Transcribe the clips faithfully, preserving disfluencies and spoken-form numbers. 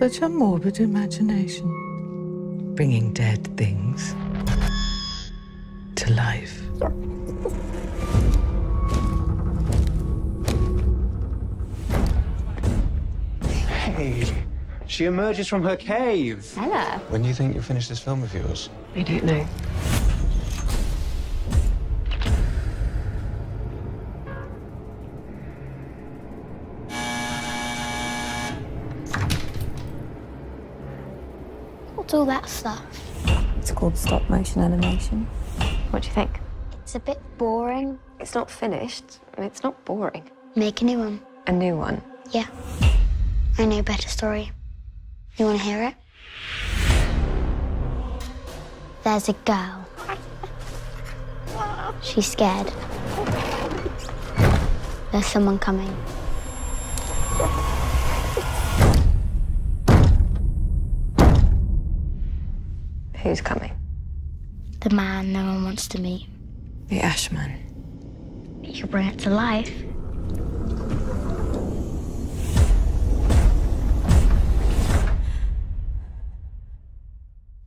Such a morbid imagination. Bringing dead things to life. Hey, she emerges from her cave. Ella. When do you think you'll finish this film of yours? I don't know. What's all that stuff? It's called stop motion animation. What do you think? It's a bit boring. It's not finished, and it's not boring. Make a new one. A new one? Yeah. I know a better story. You want to hear it? There's a girl. She's scared. There's someone coming. Who's coming? The man no one wants to meet. The Ashman. You could bring it to life.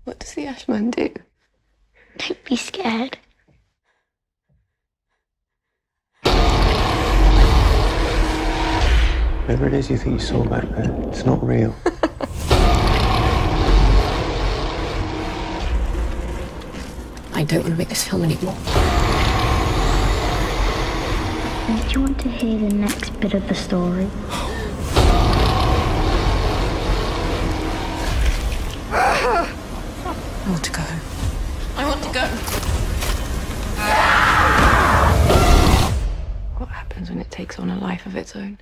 What does the Ashman do? Don't be scared. Whatever it is you think you saw back there, it's not real. I don't want to make this film anymore. Don't you want to hear the next bit of the story? I want to go. I want to go. What happens when it takes on a life of its own?